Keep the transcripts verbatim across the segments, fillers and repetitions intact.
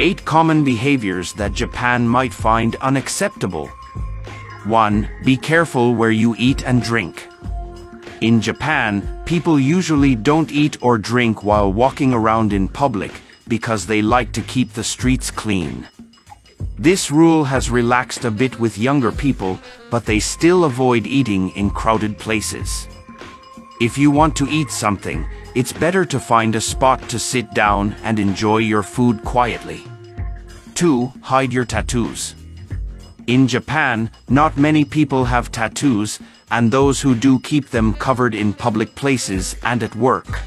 Eight common behaviors that Japan might find unacceptable. One Be careful where you eat and drink. In Japan, people usually don't eat or drink while walking around in public because they like to keep the streets clean. This rule has relaxed a bit with younger people, but they still avoid eating in crowded places. If you want to eat something, it's better to find a spot to sit down and enjoy your food quietly. Two Hide your tattoos. In Japan, not many people have tattoos, and those who do keep them covered in public places and at work.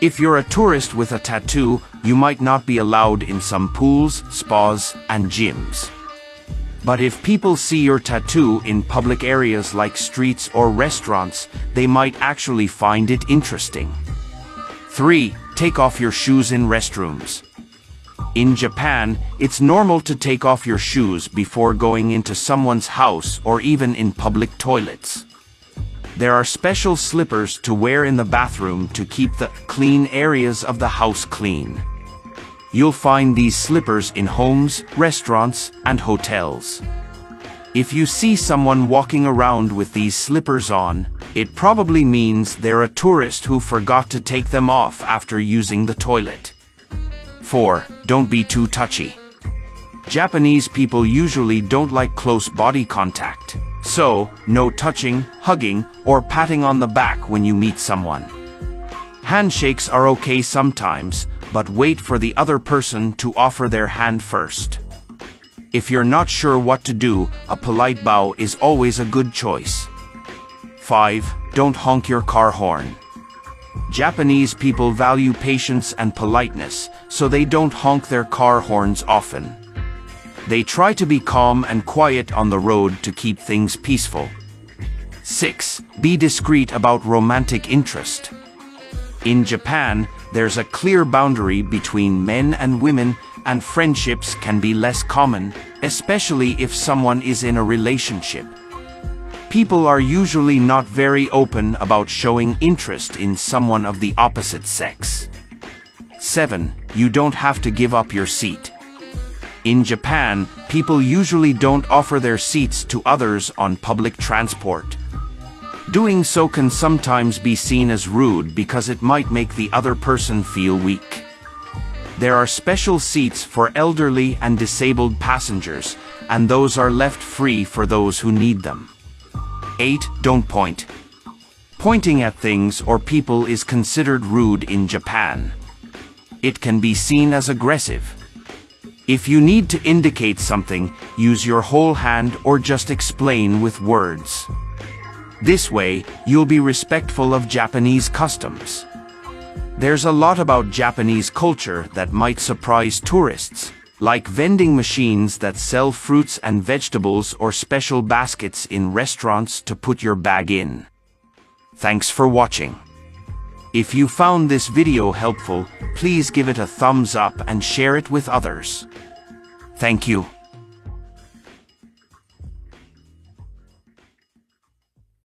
If you're a tourist with a tattoo, you might not be allowed in some pools, spas, and gyms. But if people see your tattoo in public areas like streets or restaurants, they might actually find it interesting. Three Take off your shoes in restrooms. In Japan, it's normal to take off your shoes before going into someone's house or even in public toilets. There are special slippers to wear in the bathroom to keep the clean areas of the house clean. You'll find these slippers in homes, restaurants, and hotels. If you see someone walking around with these slippers on, it probably means they're a tourist who forgot to take them off after using the toilet. Four Don't be too touchy. Japanese people usually don't like close body contact, so no touching, hugging, or patting on the back when you meet someone. Handshakes are okay sometimes, but wait for the other person to offer their hand first. If you're not sure what to do, a polite bow is always a good choice. Five Don't honk your car horn. Japanese people value patience and politeness, so they don't honk their car horns often. They try to be calm and quiet on the road to keep things peaceful. Six Be discreet about romantic interest. In Japan, there's a clear boundary between men and women, and friendships can be less common, especially if someone is in a relationship. People are usually not very open about showing interest in someone of the opposite sex. Seven You don't have to give up your seat. In Japan, people usually don't offer their seats to others on public transport. Doing so can sometimes be seen as rude because it might make the other person feel weak. There are special seats for elderly and disabled passengers, and those are left free for those who need them. Eight Don't point. Pointing at things or people is considered rude in Japan. It can be seen as aggressive. If you need to indicate something, use your whole hand or just explain with words. This way, you'll be respectful of Japanese customs. There's a lot about Japanese culture that might surprise tourists, like vending machines that sell fruits and vegetables or special baskets in restaurants to put your bag in. Thanks for watching. If you found this video helpful, please give it a thumbs up and share it with others. Thank you.